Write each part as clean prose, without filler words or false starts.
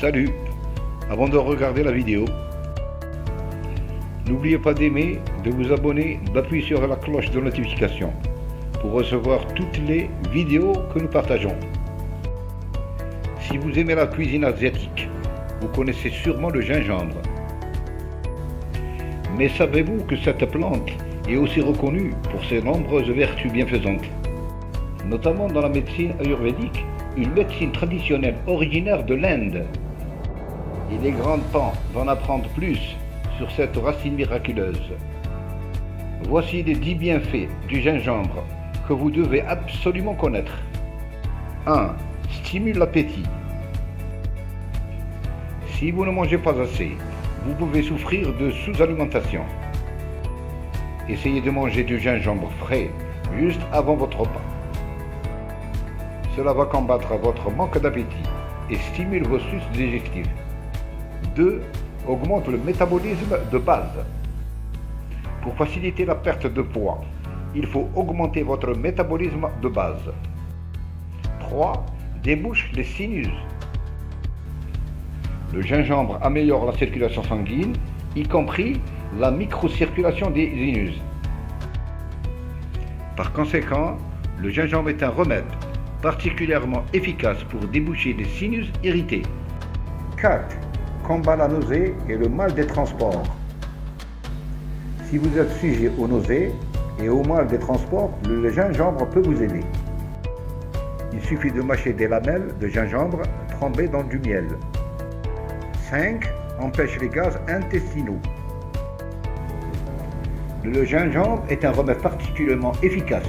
Salut! Avant de regarder la vidéo, n'oubliez pas d'aimer, de vous abonner, d'appuyer sur la cloche de notification pour recevoir toutes les vidéos que nous partageons. Si vous aimez la cuisine asiatique, vous connaissez sûrement le gingembre. Mais savez-vous que cette plante est aussi reconnue pour ses nombreuses vertus bienfaisantes, notamment dans la médecine ayurvédique, une médecine traditionnelle originaire de l'Inde? Il est grand temps d'en apprendre plus sur cette racine miraculeuse. Voici les 10 bienfaits du gingembre que vous devez absolument connaître. 1. Stimule l'appétit. Si vous ne mangez pas assez, vous pouvez souffrir de sous-alimentation. Essayez de manger du gingembre frais juste avant votre repas. Cela va combattre votre manque d'appétit et stimule vos sucs digestifs. 2. Augmente le métabolisme de base. Pour faciliter la perte de poids, il faut augmenter votre métabolisme de base. 3. Débouche les sinus. Le gingembre améliore la circulation sanguine, y compris la microcirculation des sinus. Par conséquent, le gingembre est un remède particulièrement efficace pour déboucher les sinus irrités. 4. Combat la nausée et le mal des transports. Si vous êtes sujet aux nausées et au mal des transports, le gingembre peut vous aider. Il suffit de mâcher des lamelles de gingembre trempées dans du miel. 5. Empêche les gaz intestinaux. Le gingembre est un remède particulièrement efficace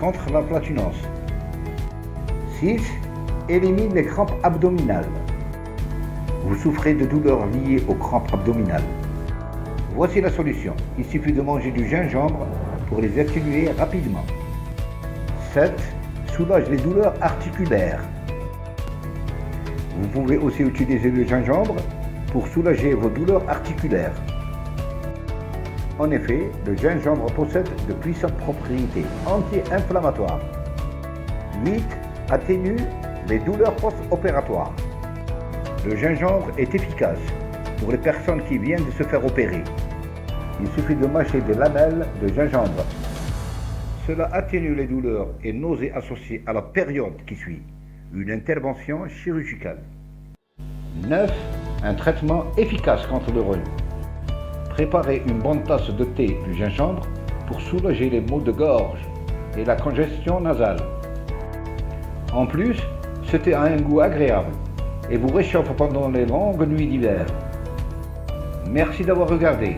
contre la flatulence. 6. Élimine les crampes abdominales. Vous souffrez de douleurs liées aux crampes abdominales. Voici la solution. Il suffit de manger du gingembre pour les atténuer rapidement. 7. Soulage les douleurs articulaires. Vous pouvez aussi utiliser le gingembre pour soulager vos douleurs articulaires. En effet, le gingembre possède de puissantes propriétés anti-inflammatoires. 8. Atténue les douleurs post-opératoires. Le gingembre est efficace pour les personnes qui viennent de se faire opérer. Il suffit de mâcher des lamelles de gingembre. Cela atténue les douleurs et nausées associées à la période qui suit une intervention chirurgicale. 9. Un traitement efficace contre le rhume. Préparez une bonne tasse de thé du gingembre pour soulager les maux de gorge et la congestion nasale. En plus, ce thé a un goût agréable et vous réchauffe pendant les longues nuits d'hiver. Merci d'avoir regardé.